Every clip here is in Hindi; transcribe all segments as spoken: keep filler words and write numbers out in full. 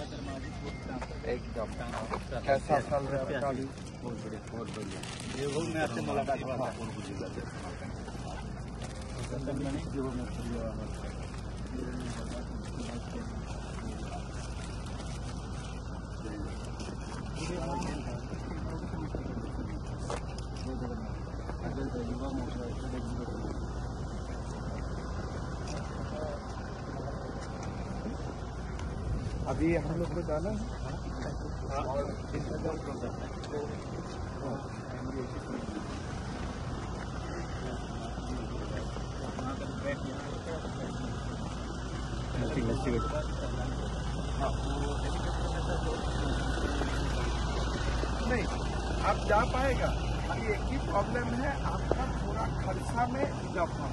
एकदम कैसा साल रहा? बहुत बढ़िया, बहुत बढ़िया। देवभूमि में आपसे मुलाकात हुआ था, कौन पूछेगा देवभूमि में? अभी हम लोग को जाना है और नहीं आप जा पाएगा। अभी एक ही प्रॉब्लम है, आपका पूरा खर्चा में इजाफा।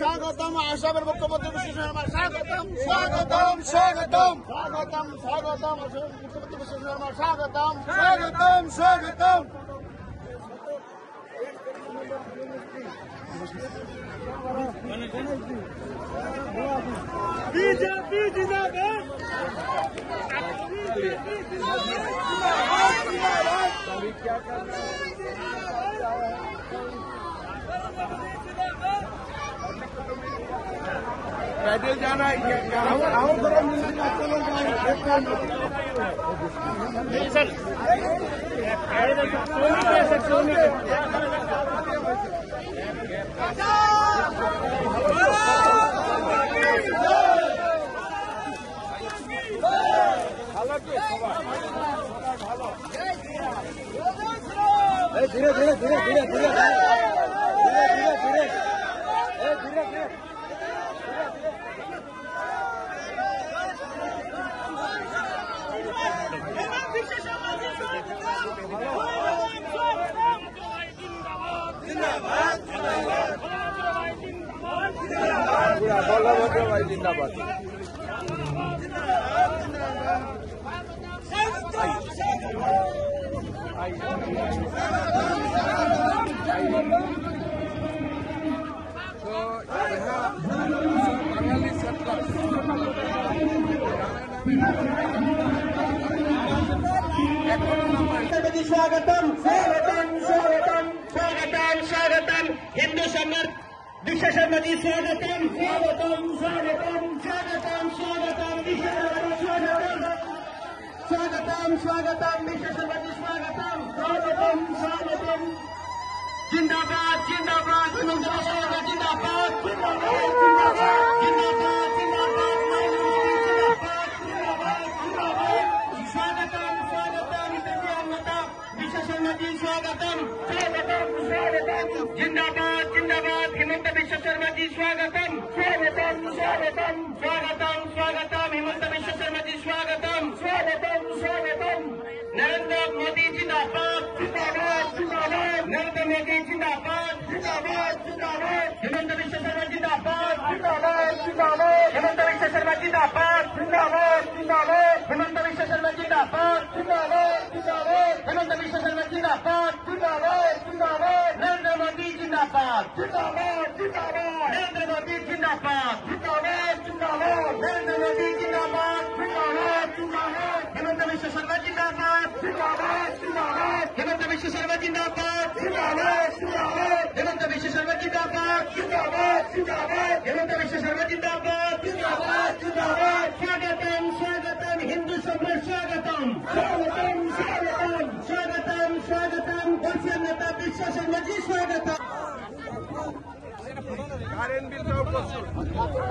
स्वागतम आशा पर मुख्यमंत्री विशेष शर्मा। स्वागतम स्वागतम स्वागतम स्वागतम स्वागतम आशा पर मुख्यमंत्री विशेष शर्मा। स्वागतम स्वागतम स्वागतम। बीजेपी जिंदाबाद, बीजेपी जिंदाबाद। पैदल जाना है क्या? राहुल गौरव मिलने का आपको लोग नहीं सर, धीरे धीरे धीरे धीरे धीरे धीरे धीरे धीरे धीरे धीरे जिंदाबाद। स्वागतम स्वागतम स्वागतम स्वागतम स्वागतम। हिंदू सम्मत विशेष नदी स्वागतम स्वागतम स्वागतम स्वागतम स्वागतम विशेष स्वागतम स्वागतम स्वागतम विशेष नदी स्वागतम स्वागतम स्वागतम। जिंदाबाद जिंदाबाद जिंदाबाद जिंदाबाद जिंदाबाद जिंदाबाद। स्वागतम स्वागतम स्वागतम। जिंदाबाद जिंदाबाद। हेमंत विश्व शर्मा जी स्वागतम स्वागतम स्वागतम स्वागतम स्वागतम। हेमंत विश्व शर्मा जी स्वागतम स्वागतम स्वागतम। नरेंद्र मोदी जिंदाबाद जिंदाबाद जिंदाबाद। नरेंद्र मोदी जिंदाबाद जिंदाबाद जिंदाबाद। हेमंत विश्व शर्मा जिंदाबाद जिंदाबाद जिंदाबाद। हेमंत विश्व शर्मा जिंदाबाद जिंदाबाद जिंदाबाद। हेमंत विश्व शर्मा जिंदाबाद जिंदाबाद जिंदाबाद। हेमंत विश्व शर्मा जिंदाबाद जिंदाबाद जिंदाबाद नरेंद्र मोदी जिंदाबाद जिंदाबाद जिंदाबाद नरेंद्र मोदी जिंदाबाद जिंदाबाद जिंदाबाद नरेंद्र मोदी जिंदाबाद जिंदाबाद जिंदाबाद हेमंत विश्व शर्मा जिंदाबाद जिंदाबाद जिंदाबाद हेमंत विश्व शर्मा जिंदाबाद जिंदाबाद जिंदाबाद हेमंत विश्व शर्मा जिंदाबाद जिंदाबाद जिंदाबाद हेमंत विश्व शर्मा जिंदाबाद जिंदाबाद जिंदाबाद स्वागतम स्वागतम हिंदू सम्मान स्वागतम स्वागतम स्वागतम स्वागतम स्वागतम वंशन्नता विश्वसन्नति स्वागतम आरएनबी चौक बसू आपका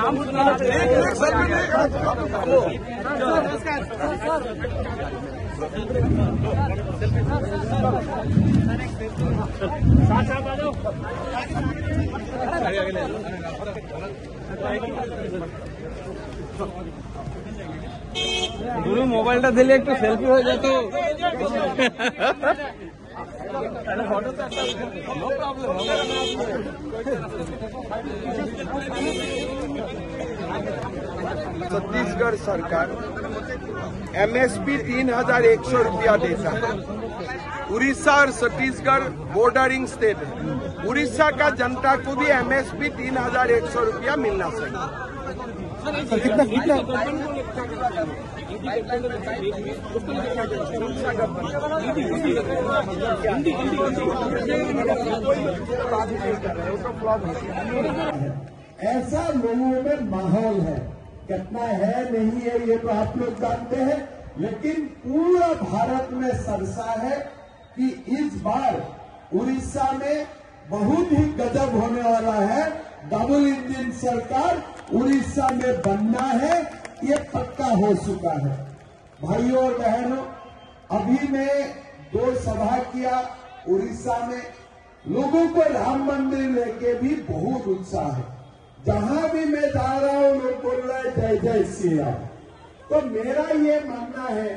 नाम गुरु मोबाइल दिले एक सेल्फी हो जाए तो छत्तीसगढ़ सरकार एमएसपी तीन हजार एक सौ रुपया देता है। उड़ीसा और छत्तीसगढ़ बॉर्डरिंग स्टेट है। उड़ीसा का जनता को भी एमएसपी तीन हजार एक सौ रुपया मिलना चाहिए। ऐसा लोगों में माहौल है, कितना है नहीं है ये तो आप लोग जानते हैं, लेकिन पूरा भारत में सरसा है कि इस बार उड़ीसा में बहुत ही गजब होने वाला है। डबल इंजन सरकार उड़ीसा में बनना है, ये पक्का हो चुका है। भाइयों और बहनों, अभी मैं दो सभा किया उड़ीसा में, लोगों को राम मंदिर लेके भी बहुत उत्साह है। जहां भी मैं जा रहा हूं लोग बोल रहे जय जय श्री राम। तो मेरा ये मानना है,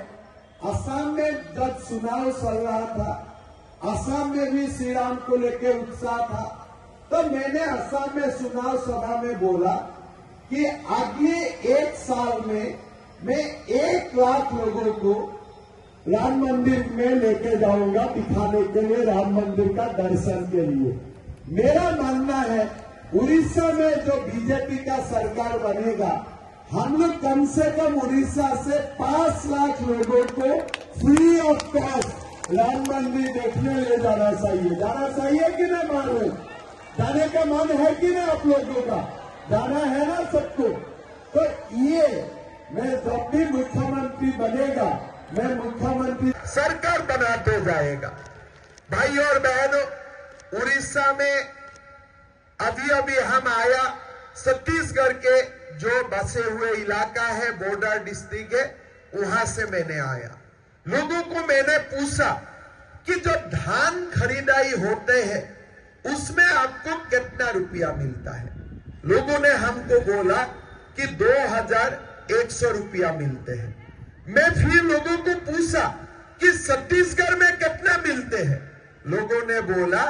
असम में जब चुनाव चल रहा था असम में भी श्री राम को लेके उत्साह था, तो मैंने असम में चुनाव सभा में बोला कि अगले एक साल में मैं एक लाख लोगों को राम मंदिर में लेके जाऊंगा दिखाने के लिए, राम मंदिर का दर्शन के लिए। मेरा मानना है उड़ीसा में जो बीजेपी का सरकार बनेगा, हम लोग कम से कम उड़ीसा से पांच लाख लोगों को फ्री ऑफ कॉस्ट राम मंदिर देखने ले जाना चाहिए। जाना चाहिए कि ना मानो, जाने का मन है कि ना आप लोगों का, जाना है ना सबको। तो ये मैं जब भी मुख्यमंत्री बनेगा, मैं मुख्यमंत्री सरकार बनाते जाएगा। भाई और बहनों, उड़ीसा में अभी अभी हम आया, छत्तीसगढ़ के जो बसे हुए इलाका है बॉर्डर डिस्ट्रिक्ट है, वहां से मैंने आया। लोगों को मैंने पूछा कि जो धान खरीदाई होते हैं उसमें आपको कितना रुपया मिलता है। लोगों ने हमको बोला कि दो हजार एक सौ रुपया मिलते हैं। मैं फिर लोगों को पूछा कि छत्तीसगढ़ में कितना मिलते हैं। लोगों ने बोला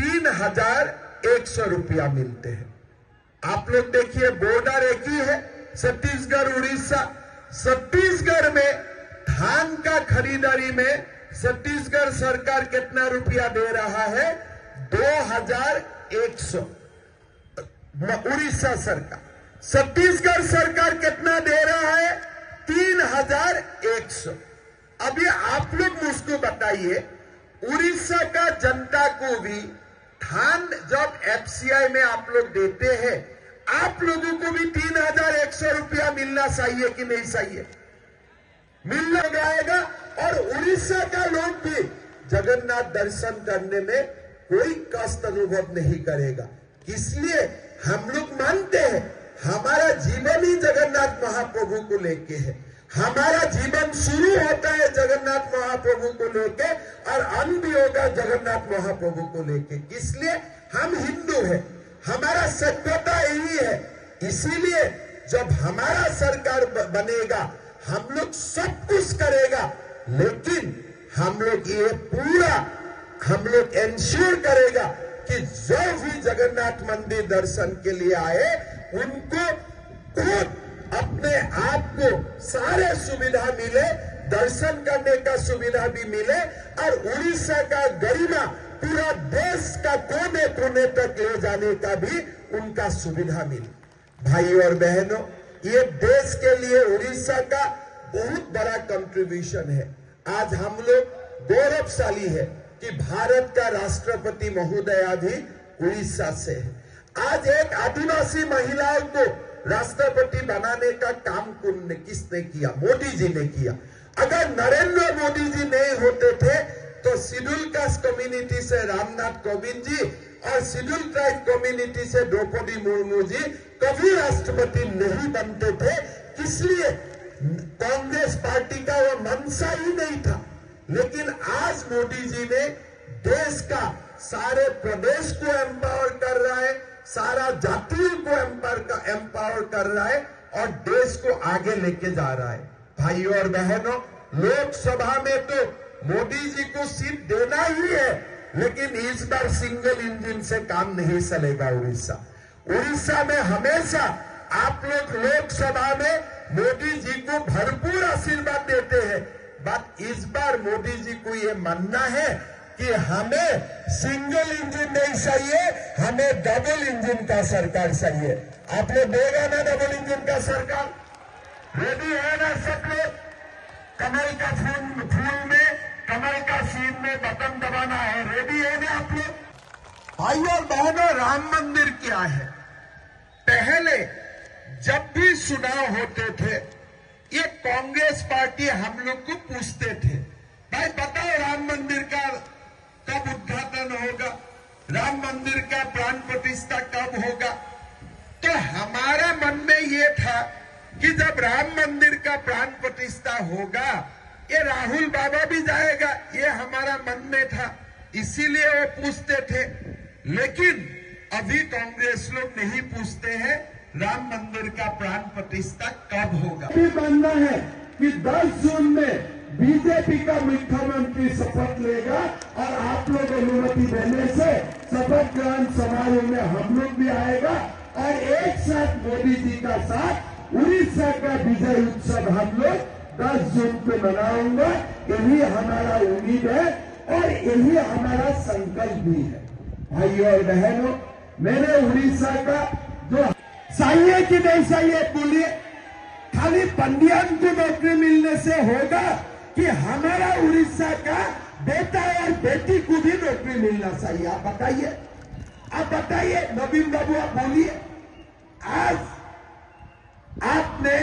तीन हजार एक सौ रुपया मिलते हैं। आप लोग देखिए, बॉर्डर एक ही है छत्तीसगढ़ उड़ीसा। छत्तीसगढ़ में धान का खरीदारी में छत्तीसगढ़ सरकार कितना रुपया दे रहा है, दो हजार एक सौ। उड़ीसा सरकार, छत्तीसगढ़ सरकार कितना दे रहा है, तीन हजार एक सौ। अभी आप लोग मुझको बताइए, उड़ीसा का जनता को भी धान जब एफसीआई में आप लोग देते हैं, आप लोगों को भी तीन हजार एक सौ रुपया मिलना चाहिए कि नहीं चाहिए? मिलना जाएगा। और उड़ीसा का लोग भी जगन्नाथ दर्शन करने में कोई कष्ट अनुभव नहीं करेगा। इसलिए हम लोग मानते हैं, हमारा जीवन ही जगन्नाथ महाप्रभु को लेके है। हमारा जीवन शुरू होता है जगन्नाथ महाप्रभु को लेके और अंत भी होगा जगन्नाथ महाप्रभु को लेके। इसलिए हम हिंदू हैं, हमारा सभ्यता यही है। इसीलिए जब हमारा सरकार बनेगा, हम लोग सब कुछ करेगा, लेकिन हम लोग ये पूरा हम लोग इंश्योर करेगा कि जो भी जगन्नाथ मंदिर दर्शन के लिए आए उनको खुद अपने आप को सारे सुविधा मिले, दर्शन करने का सुविधा भी मिले और उड़ीसा का गरिमा पूरा देश का कोने कोने तक ले जाने का भी उनका सुविधा मिले। भाई और बहनों, ये देश के लिए उड़ीसा का बहुत बड़ा कंट्रीब्यूशन है। आज हम लोग गौरवशाली है कि भारत का राष्ट्रपति महोदया भी उड़ीसा से है। आज एक आदिवासी महिलाओं को राष्ट्रपति बनाने का काम किसने किया? मोदी जी ने किया। अगर नरेंद्र मोदी जी नहीं होते थे तो शेड्यूल कास्ट कम्युनिटी से रामनाथ कोविंद जी और शेड्यूल ट्राइब कम्युनिटी से द्रौपदी मुर्मू जी कभी राष्ट्रपति नहीं बनते थे। इसलिए कांग्रेस पार्टी का वह मनसा ही नहीं था, लेकिन आज मोदी जी ने देश का सारे प्रदेश को एम्पावर कर रहा है, सारा जाति को एम्पावर कर रहा है और देश को आगे लेके जा रहा है। भाइयों और बहनों, लोकसभा में तो मोदी जी को सीट देना ही है, लेकिन इस बार सिंगल इंजन से काम नहीं चलेगा। उड़ीसा उड़ीसा में हमेशा आप लोग लोकसभा में मोदी जी को भरपूर आशीर्वाद देते हैं, बट इस बार मोदी जी को ये मानना है कि हमें सिंगल इंजन नहीं चाहिए, हमें डबल इंजन का सरकार चाहिए। आपने देगा ना डबल इंजन का सरकार? रेडी है ना सब लोग? कमल का फूल फूल में, कमल का सीन में बटन दबाना है। रेडी है ना आप लोग? भाई और बहनों, राम मंदिर क्या है? पहले जब भी चुनाव होते थे ये कांग्रेस पार्टी हम लोग को पूछते थे, भाई बताओ राम मंदिर का कब उद्घाटन होगा, राम मंदिर का प्राण प्रतिष्ठा कब होगा। तो हमारे मन में ये था कि जब राम मंदिर का प्राण प्रतिष्ठा होगा ये राहुल बाबा भी जाएगा, ये हमारा मन में था, इसीलिए वो पूछते थे। लेकिन अभी कांग्रेस लोग नहीं पूछते हैं राम मंदिर का प्राण प्रतिष्ठा कब होगा। मानना है कि दस जून में बीजेपी का मुख्यमंत्री शपथ लेगा और आप लोग अनुमति देने से शपथ ग्रहण समारोह में हम लोग भी आएगा और एक साथ मोदी जी का साथ उड़ीसा का विजय उत्सव हम लोग दस जून को मनाएंगे। यही हमारा उम्मीद है और यही हमारा संकल्प भी है। भाइयों और बहनों, मैंने उड़ीसा का जो चाहिए कि नहीं चाहिए बोलिए, खाली पंडियान को नौकरी मिलने से होगा कि हमारा उड़ीसा का बेटा और बेटी को भी नौकरी मिलना चाहिए? आप बताइए, आप बताइए नवीन बाबू, आप बोलिए। आज आपने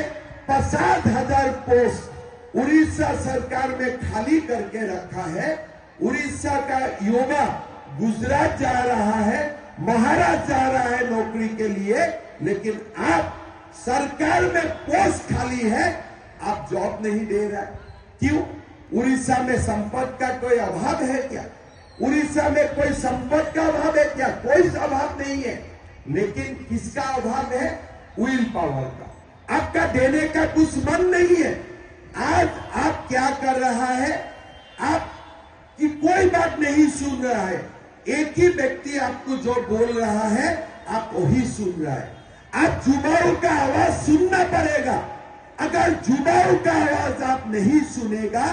पचास हजार पोस्ट उड़ीसा सरकार में खाली करके रखा है। उड़ीसा का युवा गुजरात जा रहा है, महाराष्ट्र जा रहा है नौकरी के लिए, लेकिन आप सरकार में पोस्ट खाली है, आप जॉब नहीं दे रहे। क्यों? उड़ीसा में संपत्ति का कोई अभाव है क्या? उड़ीसा में कोई संपत्ति का अभाव है क्या? कोई अभाव नहीं है, लेकिन किसका अभाव है? विल पावर का। आपका देने का कुछ मन नहीं है। आज आप क्या कर रहा है? आप की कोई बात नहीं सुन रहा है। एक ही व्यक्ति आपको जो बोल रहा है आप वही सुन रहा है। आप जुबाओं का आवाज सुनना पड़ेगा। अगर जुबाओं का आवाज आप नहीं सुनेगा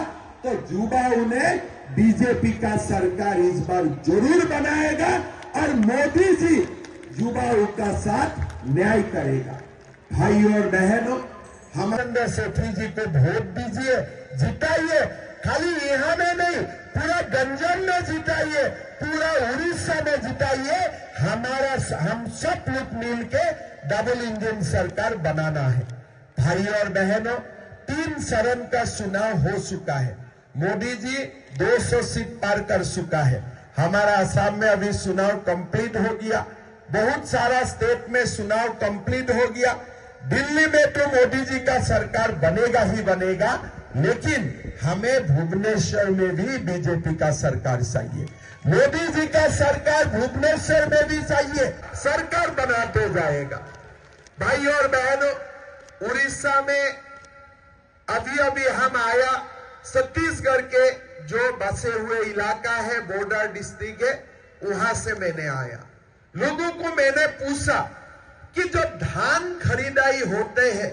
तो जुबाओं ने बीजेपी का सरकार इस बार जरूर बनाएगा और मोदी जी जुबाओं का साथ न्याय करेगा। भाई और बहनों, हम नरेंद्र सेठी जी को वोट दीजिए, जिताइए। खाली यहाँ में नहीं, पूरा गंजम में जिताइए, पूरा उड़ीसा में जिताइए। हमारा हम सब लोग मिल के डबल इंजन सरकार बनाना है। भाई और बहनों, तीन चरण का चुनाव हो चुका है। मोदी जी दो सौ सीट पार कर चुका है। हमारा असम में अभी चुनाव कंप्लीट हो गया, बहुत सारा स्टेट में चुनाव कंप्लीट हो गया। दिल्ली में तो मोदी जी का सरकार बनेगा ही बनेगा, लेकिन हमें भुवनेश्वर में भी बीजेपी का सरकार चाहिए। मोदी जी का सरकार भुवनेश्वर में भी चाहिए, सरकार बनाते जाएगा। भाई और बहनों, उड़ीसा में अभी अभी हम आया छत्तीसगढ़ के जो बसे हुए इलाका है, बॉर्डर डिस्ट्रिक्ट है, वहां से मैंने आया। लोगों को मैंने पूछा कि जब धान खरीदाई होते हैं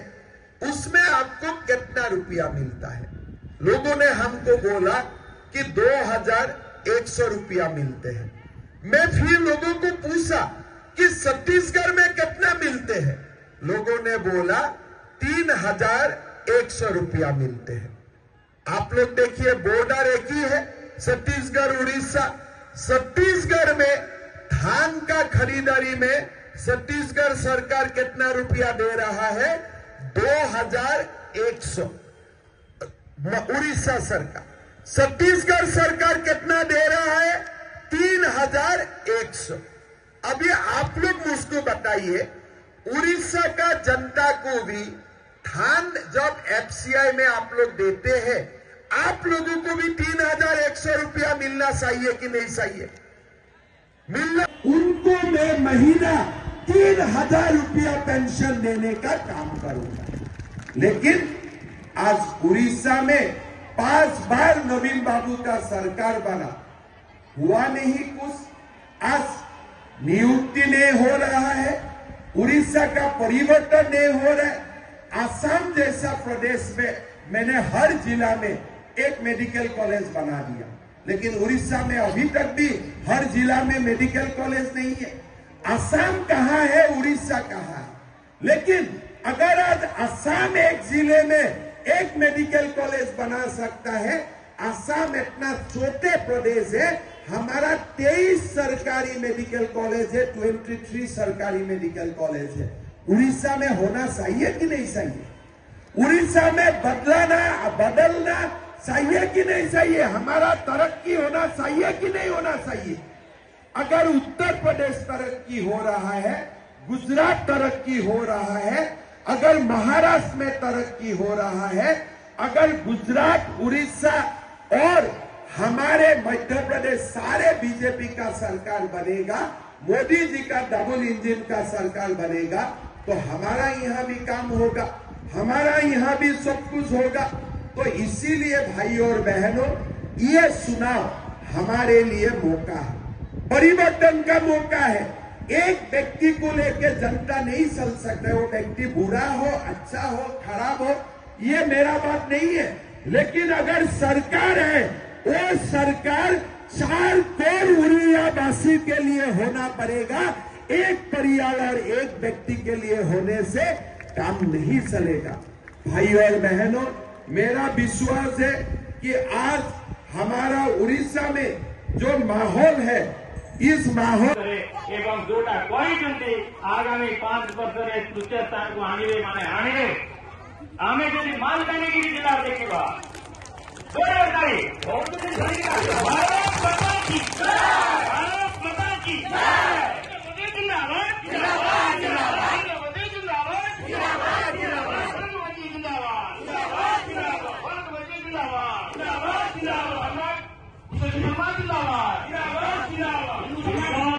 उसमें आपको कितना रुपया मिलता है। लोगों ने हमको बोला कि दो हजार एक सौ रुपया मिलते हैं। मैं फिर लोगों को पूछा कि छत्तीसगढ़ में कितना मिलते हैं। लोगों ने बोला तीन हजार एक सौ रुपया मिलते हैं। आप लोग देखिए, बॉर्डर एक ही है छत्तीसगढ़ उड़ीसा। छत्तीसगढ़ में धान का खरीदारी में छत्तीसगढ़ सरकार कितना रुपया दे रहा है, दो हजार एक सौ। उड़ीसा सरकार, छत्तीसगढ़ सरकार कितना दे रहा है, तीन हजार एक सौ। अभी आप लोग मुझको बताइए, उड़ीसा का जनता को भी धान जब एफ सी आई में आप लोग देते हैं, आप लोगों को भी तीन हजार एक सौ रुपया मिलना चाहिए कि नहीं चाहिए? मिलना। उनको मैं महीना तीन हजार रुपया पेंशन देने का काम करूंगा। लेकिन आज उड़ीसा में पांच बार नवीन बाबू का सरकार बना, हुआ नहीं कुछ। आज नियुक्ति नहीं हो रहा है, उड़ीसा का परिवर्तन नहीं हो रहा है। आसाम जैसा प्रदेश में मैंने हर जिला में एक मेडिकल कॉलेज बना दिया, लेकिन उड़ीसा में अभी तक भी हर जिला में मेडिकल कॉलेज नहीं है। आसाम कहाँ है, उड़ीसा कहाँ है। लेकिन अगर आज आसाम एक जिले में एक मेडिकल कॉलेज बना सकता है, आसाम इतना छोटे प्रदेश है। हमारा तेईस सरकारी मेडिकल कॉलेज है, ट्वेंटी थ्री सरकारी मेडिकल कॉलेज है। उड़ीसा में होना चाहिए कि नहीं चाहिए? उड़ीसा में बदलाना बदलना चाहिए कि नहीं चाहिए? हमारा तरक्की होना चाहिए कि नहीं होना चाहिए? अगर उत्तर प्रदेश तरक्की हो रहा है, गुजरात तरक्की हो रहा है, अगर महाराष्ट्र में तरक्की हो रहा है, अगर गुजरात, उड़ीसा और हमारे मध्य प्रदेश सारे बीजेपी का सरकार बनेगा, मोदी जी का डबल इंजिन का सरकार बनेगा, तो हमारा यहाँ भी काम होगा, हमारा यहाँ भी सब कुछ होगा। तो इसीलिए भाई और बहनों, ये चुनाव हमारे लिए मौका है, परिवर्तन का मौका है। एक व्यक्ति को लेकर जनता नहीं चल सकता, वो व्यक्ति बुरा हो, अच्छा हो, खराब हो, ये मेरा बात नहीं है। लेकिन अगर सरकार है, वो सरकार चार करोड़ उड़ियावासी के लिए होना पड़ेगा। एक परिवार और एक व्यक्ति के लिए होने से काम नहीं चलेगा। भाई और बहनों, मेरा विश्वास है कि आज हमारा उड़ीसा में जो माहौल है, इस माहौल एवं जोटा करी आगामी पांच वर्ष तृतीय स्थान को आने माने आने आम जो मालकानगिरी जिला देखा भारत माता की भारत माता की।